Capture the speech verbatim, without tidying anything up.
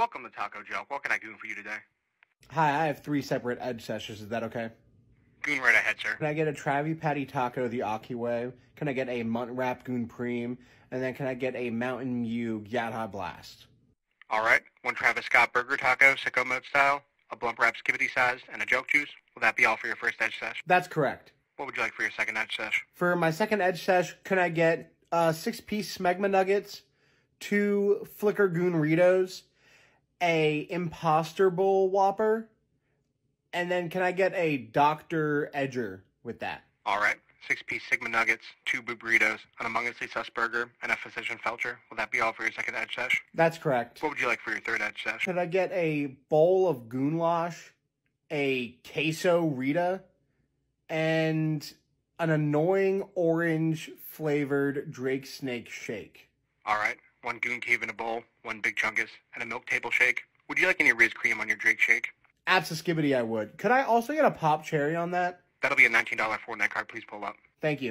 Welcome to Taco Joke. What can I do for you today? Hi, I have three separate edge sessions. Is that okay? Goon right ahead, sir. Can I get a Travi Patty Taco the Aki way? Can I get a Mutt Wrap Goon Preem? And then can I get a Mountain Mew Yadha Blast? All right. One Travis Scott Burger Taco, Sicko Mode style, a Blunt Wrap Skibidi size, and a Joke Juice. Will that be all for your first edge sesh? That's correct. What would you like for your second edge sesh? For my second edge sesh, can I get uh, six-piece Smegma Nuggets, two Flicker Goon Ritos, a Imposter Bowl Whopper, and then can I get a Doctor Edger with that? All right. Six-piece Sigma Nuggets, two Boo Burritos, an Among Us Sus Burger, and a Physician Felcher. Will that be all for your second edge sesh? That's correct. What would you like for your third edge sesh? Could I get a bowl of Goonlosh, a Queso Rita, and an annoying orange-flavored Drake Snake Shake? All right. One Goon Cave in a bowl, one Big Chungus, and a Milk Table Shake. Would you like any Rizz cream on your Drake Shake? Absolutely, I would. Could I also get a Pop Cherry on that? That'll be a nineteen dollar Fortnite card. Please pull up. Thank you.